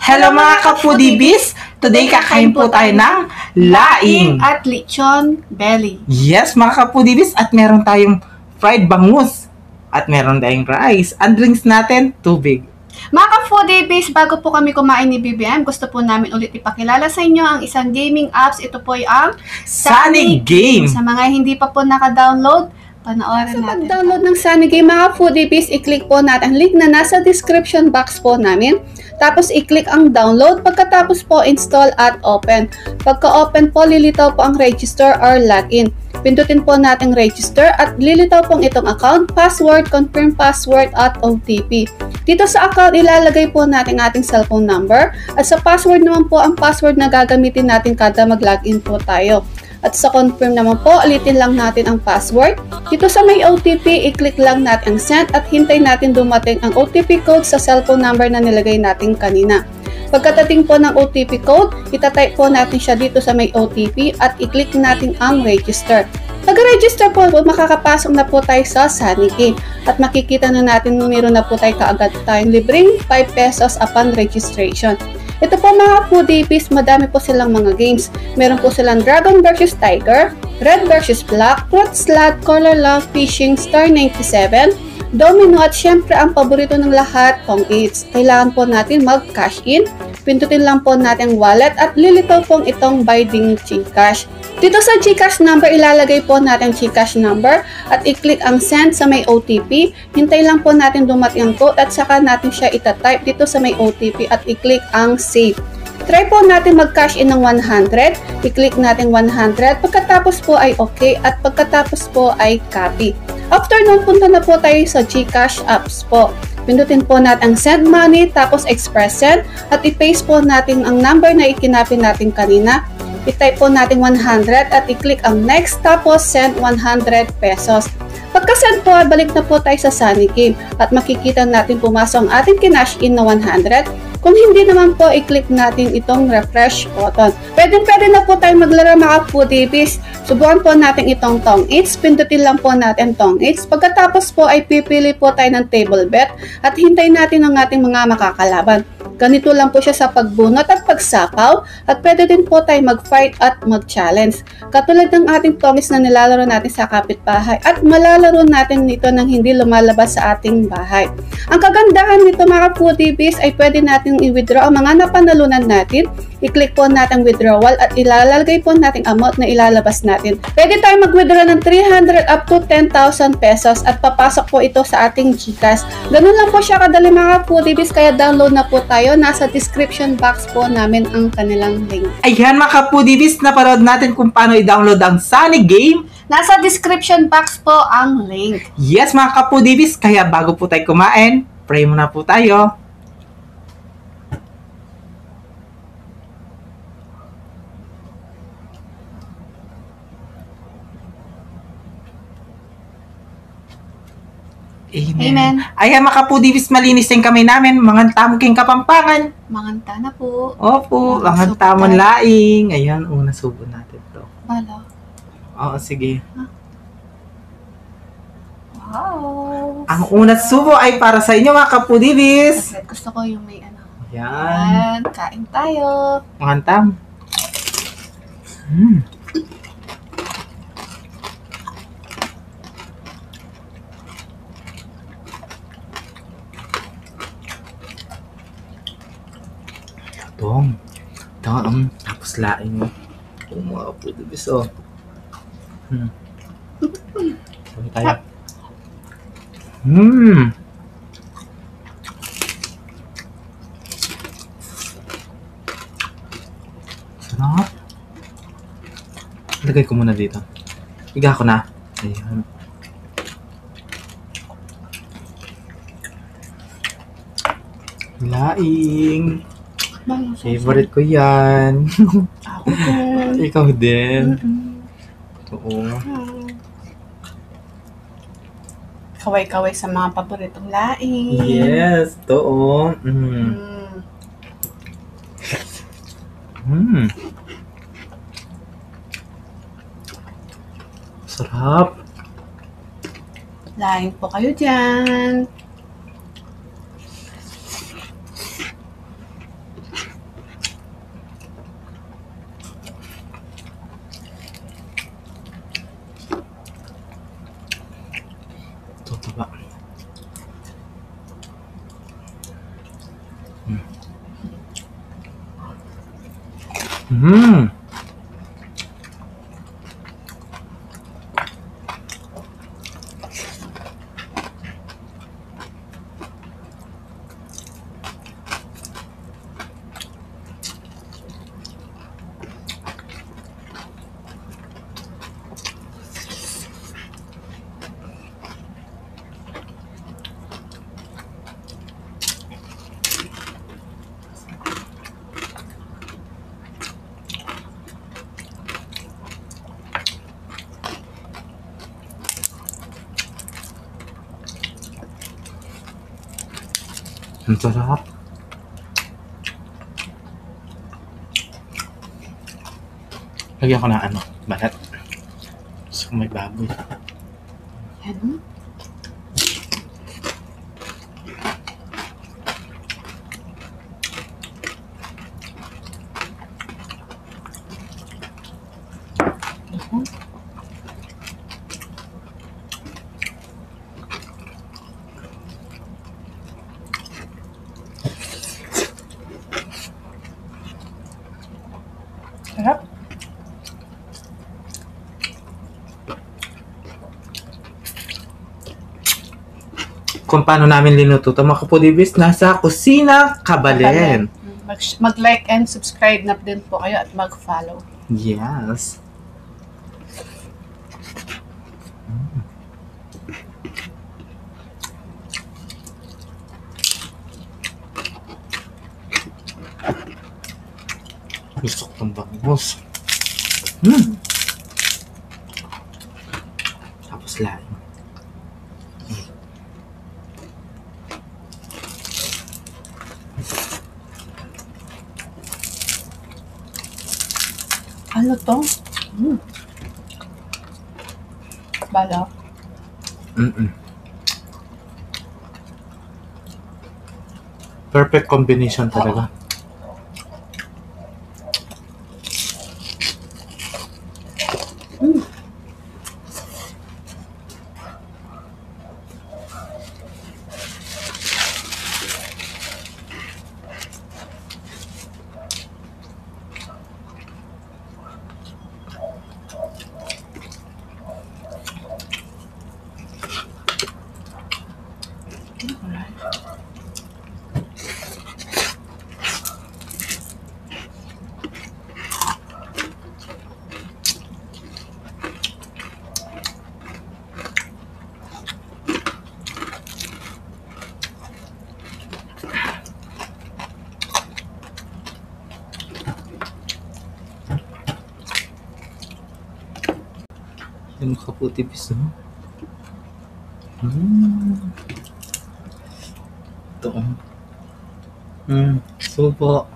Hello mga ka-Foodie Bees! Today kakain po tayo ng laing at lechon belly. Yes mga ka-Foodie Bees, at meron tayong fried bangus at meron tayong rice. Ang drinks natin, tubig. Mga ka-Foodie Bees, bago po kami kumain ni BBM, gusto po namin ulit ipakilala sa inyo ang isang gaming apps. Ito po ang Sunny Game. Sa mga hindi pa po naka-download, panoorin natin. Sa pag-download ng Sunny Game mga ka-Foodie Bees, i-click po natin ang link na nasa description box po namin. Tapos, i-click ang download. Pagkatapos po, install at open. Pagka-open po, lilitaw po ang register or login. Pindutin po natin register at lilitaw po itong account, password, confirm password at OTP. Dito sa account, ilalagay po natin ating cellphone number. At sa password naman po, ang password na gagamitin natin kada mag-login po tayo. At sa confirm naman po, ulitin lang natin ang password. Dito sa may OTP, i-click lang natin ang send at hintay natin dumating ang OTP code sa cellphone number na nilagay natin kanina. Pagkatating po ng OTP code, itatype po natin siya dito sa may OTP at i-click natin ang register. Pag-register po, makakapasok na po tayo sa Sunny Game. At makikita na natin meron na po tayo kaagad tayong libreng 5 pesos upon registration. Ito po mga Foodie Bees, madami po silang mga games. Meron po silang Dragon vs. Tiger, Red vs. Black, Fruit Slot, Color Love, Fishing, Star 97, Domino at syempre ang paborito ng lahat, Tongits. Kailangan po natin mag-cash in. Pindutin lang po natin ang wallet at lilitaw po itong binding GCash. Dito sa GCash number, ilalagay po natin GCash number at i-click ang send sa may OTP. Hintay lang po natin dumating ang code at saka natin siya itatype dito sa may OTP at i-click ang save. Try po natin mag-cash in ng 100. I-click natin 100. Pagkatapos po ay okay at pagkatapos po ay copy. After nun, punta na po tayo sa GCash apps po. Pindutin po natin ang send money, tapos express send at i-paste po natin ang number na ikinapin natin kanina. I-type po natin 100 at i-click ang next tapos send 100 pesos. Pagka-send po, balik na po tayo sa Sunny Game at makikita natin pumasok ang ating kinash in na 100. Kung hindi naman po, i-click natin itong refresh button. Pwede na po tayong maglaro mga Foodie Bees. Subukan po natin itong Tongits. Pindutin lang po natin Tongits. Pagkatapos po ay pipili po tayo ng table bet at hintayin natin ang ating mga makakalaban. Ganito lang po siya sa pagbunot at pagsapaw at pwede din po tayo mag-fight at mag-challenge. Katulad ng ating Tongits na nilalaro natin sa kapitbahay at malalaro natin nito nang hindi lumalabas sa ating bahay. Ang kagandahan nito mga Foodie Bees ay pwede natin i-withdraw ang mga napanalunan natin. I-click po natin withdrawal at ilalagay po natin amount na ilalabas natin. Pwede tayo mag-withdraw ng 300 up to 10,000 pesos at papasok po ito sa ating GCash. Ganun lang po siya kadali mga Foodie Bees, kaya download na po tayo. Nasa description box po namin ang kanilang link. Ayan mga ka-Foodie Bees, naparod natin kung paano i-download ang Sunny Game. Nasa description box po ang link. Yes mga ka-Foodie Bees, kaya bago po tayo kumain, pray muna po tayo. Amen. Ayan mga ka-Foodie Bees, malinis yung kamay namin. Mangantamon kayong kapampangan. Manganta na po. Opo, mangantamon laing. Ayan, una subo natin to. Bala. Oo, sige. Huh? Wow. Ang unat subo ay para sa inyo mga ka-Foodie Bees. Gusto ko yung may ano. Ayan. Kain tayo. Mangantam. Tapos lain mo. Kung mga Foodie Bees, oh. Sabi tayo. Sarap. Lagay ko muna dito. Higa ko na. Ayan. Laing. Favorite ko yan. Ako din. Ikaw din. Oo. kaway-kaway sa mga paboritong lain. Yes, too. Mm. Sarap. Lain po kayo dyan. Mmm. Ang sarap. Lagyan ko ng balat. So may baboy. Yan. Sarap. Kung paano namin linuto ito, mga Foodie Bees, nasa Kusinang Cabalen. Mag-like and subscribe na din po kayo at mag-follow. Yes. Gusto kong bangus. Mm. Tapos lang. Ano to? Mm. Balak. Perfect combination talaga. Yung Foodie Bees, no? Ito. Subo.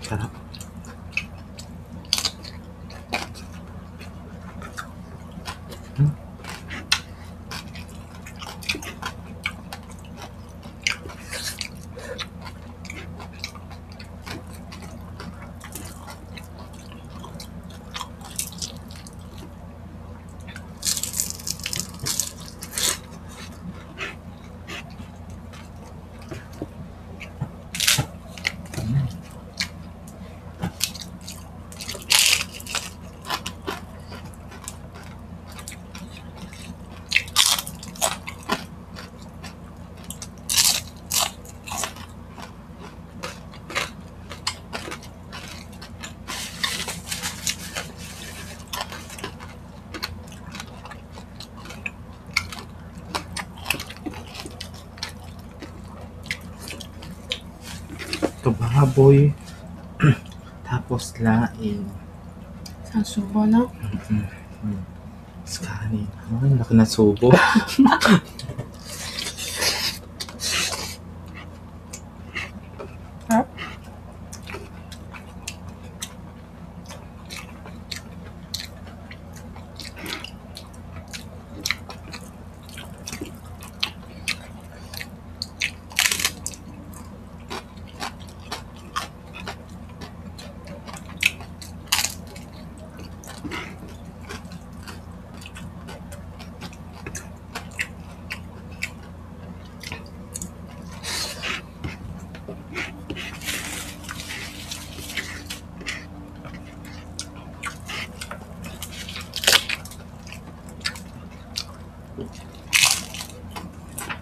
Sarap. Tubaboy. Tapos laing. Sa subo na? Skani. Ang laki na subo.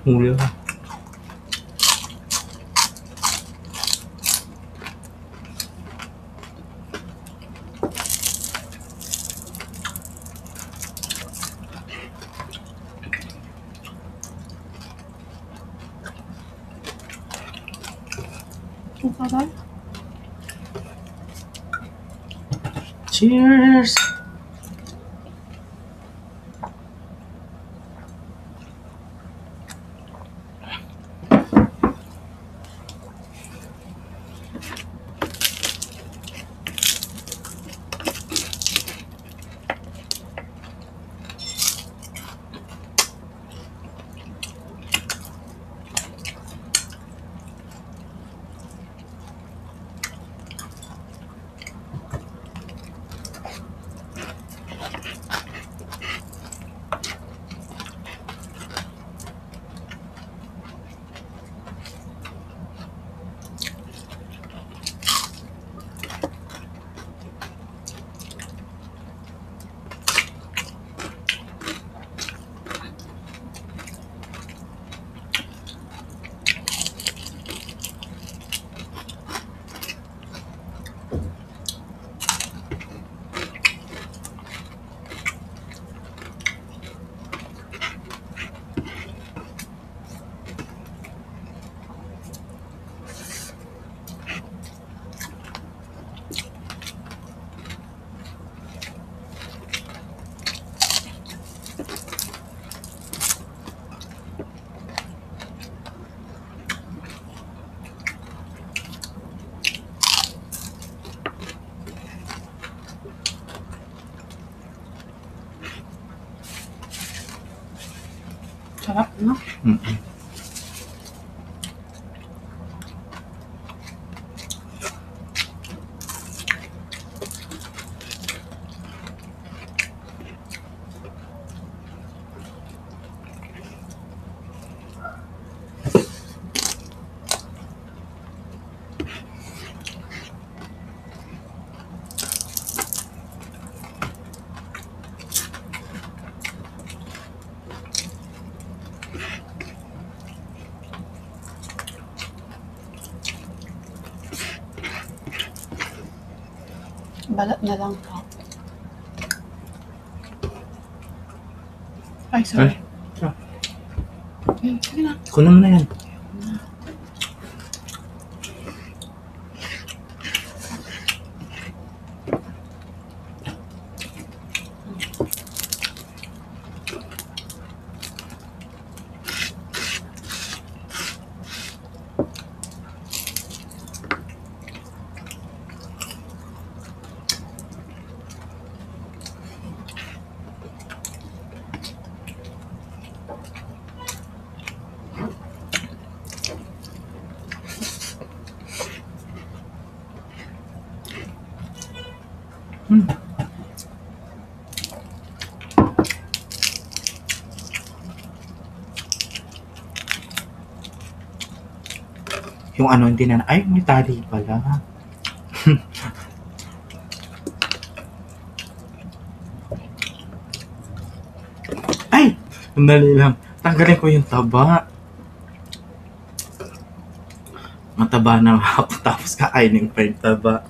Huli ako. Cheers! Sarap, no? Balat na lang po. Ay, sorry. Ay, sige na. Kunin mo na yan. Yung ano, hindi na, ay, may tali pala. Ay! Sandali lang. Tanggalin ko yung taba. Mataba na ako tapos kakainin pa yung taba.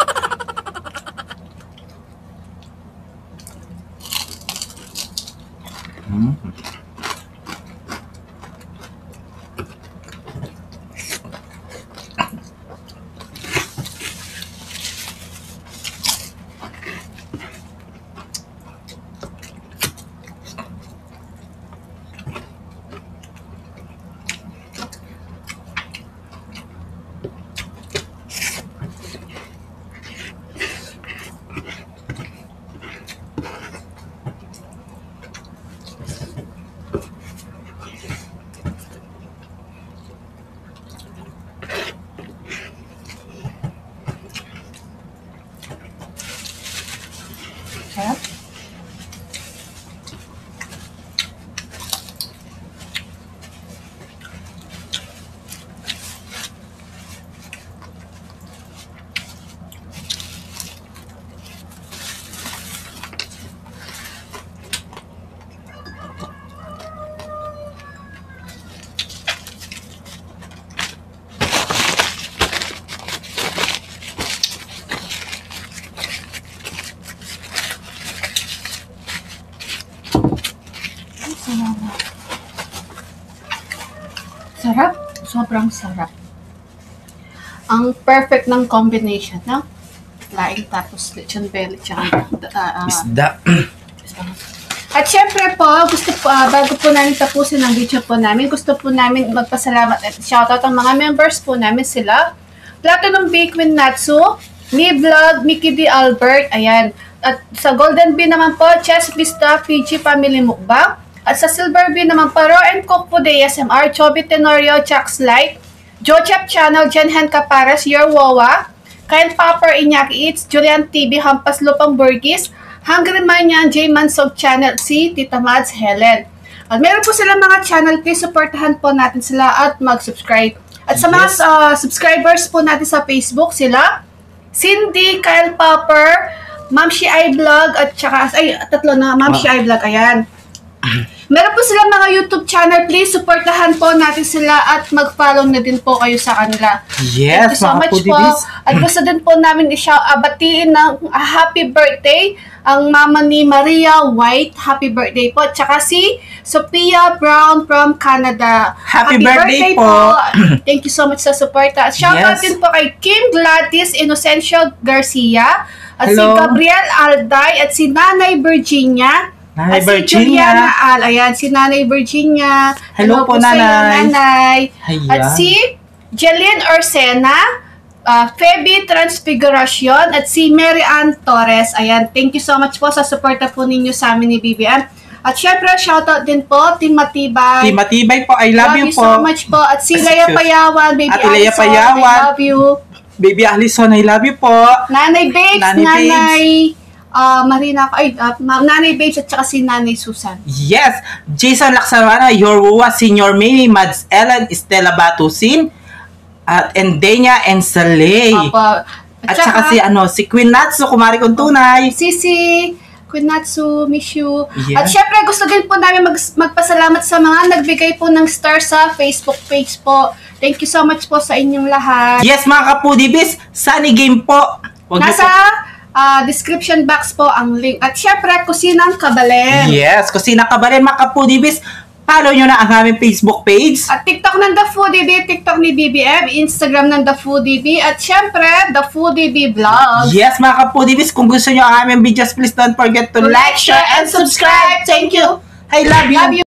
Sobrang sarap. Ang perfect ng combination ng laing tapos lechon belly tsaka isda. At syempre po, gusto po, bago po namin tapusin ang video po namin, gusto po namin magpasalamat at shoutout ang mga members po namin sila. Platinum B, Queen Natsu, Mi Vlog, Mickey D. Albert, ayan. At sa Golden B naman po, Chess Vista, Fiji Family Mukbang. At sa Silver B naman po, Raw and Cook po de ASMR, Chobi Tenorio, Chucks Light, Jochep Channel, Jenhan Caparas, Your Wawa, Kyle Popper, Iñaki Eats, Julian TV, Hampas Lupang Burgis, Hungry Manyan, J. Mansog Channel, si Tita Mads Helen. At meron po silang mga channel, please supportahan po natin sila at mag-subscribe. At sa mga subscribers po natin sa Facebook, sila Cindy, Kyle Popper, Ma'am Shi I Vlog, at saka, ay, tatlo na, Ma'am Shi I Vlog, ayan. Meron po silang mga YouTube channel, please supportahan po natin sila at mag-follow na din po kayo sa kanila. Yes, thank you so much po. At gusto din po namin batiin ng happy birthday ang mama ni Maria White. Happy birthday po. Tsaka si Sophia Brown from Canada. Happy birthday po. Thank you so much sa support. At shoutout din po kay Kim Gladys Inocencio Garcia, at si Gabriel Alday, at si Nanay Virginia. Nanay Virginia. Ayan, si Nanay Virginia. Hello po, Nanay. At si Jeline Orsena, Feby Transfiguration, at si Mary Ann Torres. Ayan, thank you so much po sa suporta po ninyo sa amin ni BBM. At syempre, shoutout din po, Team Matibay. Team Matibay po, I love you po. Love you so much po. At si Leia Payawan, Baby Alison, I love you. Baby Alison, I love you po. Nanay Babes, Nanay Marina, ay, Nanay Babes at saka si Nanay Susan. Yes, Jason Laksarana, Yorua, Senior Mimi, Mads Ellen, Estela Batusin, at Endenya and Saleh. At saka si, ano, si Queen Natsu, kumari kong tunay. Sisi, Queen Natsu, miss you. Yes. At syempre, gusto din po namin magpasalamat sa mga nagbigay po ng star sa Facebook page po. Thank you so much po sa inyong lahat. Yes, mga kapudibis, Sunny Game po. Nasa description box po ang link. At syempre, Kusinang Cabalen. Yes, Kusinang Cabalen, mga kapudibis. Follow nyo na ang aming Facebook page. At TikTok ng The Foodie Bee, TikTok ni BBM, Instagram ng The Foodie Bee, at syempre, The Foodie Bee Vlog. Yes, mga ka-Foodie Bees, kung gusto nyo ang aming videos, please don't forget to like, share, and subscribe. Thank you. I love you.